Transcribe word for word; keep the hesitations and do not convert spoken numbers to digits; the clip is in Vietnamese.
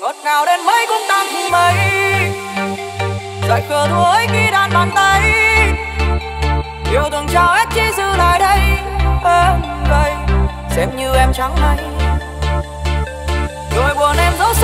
ngọt ngào đến mấy cũng tăng mấy giải khờ đuối khi đàn bàn tay yêu thương trao hết chỉ giữ lại đây em đây xem như em trắng nay nỗi buồn em giấu